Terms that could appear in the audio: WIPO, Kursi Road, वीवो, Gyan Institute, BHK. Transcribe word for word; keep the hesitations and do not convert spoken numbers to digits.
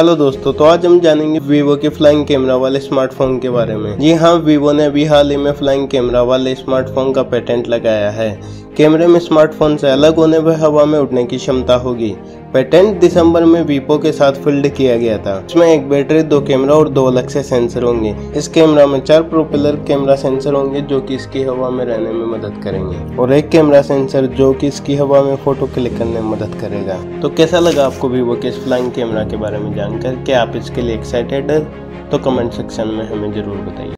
Hello दोस्तों, तो आज हम जानेंगे वीवो के फ्लाइंग कैमरा वाले स्मार्टफोन के बारे में। जी हाँ, वीवो ने अभी हाल ही में फ्लाइंग कैमरा वाले स्मार्टफोन का पेटेंट लगाया है। कैमरे में स्मार्टफोन से अलग होने पर हवा में उड़ने की क्षमता होगी। पेटेंट दिसंबर में वीपो के साथ फील्ड किया गया था। इसमें एक बैटरी, दो कैमरा और दो अलग से सेंसर होंगे। इस कैमरा में चार प्रोपेलर कैमरा सेंसर होंगे जो कि इसकी हवा में रहने में मदद करेंगे और एक कैमरा सेंसर जो कि इसकी हवा में फोटो क्लिक करने में मदद करेगा। तो कैसा लगा आपको वीवो के इस फ्लाइंग कैमरा के बारे में जानकर? क्या आप इसके लिए एक्साइटेड है? तो कमेंट सेक्शन में हमें जरूर बताइए।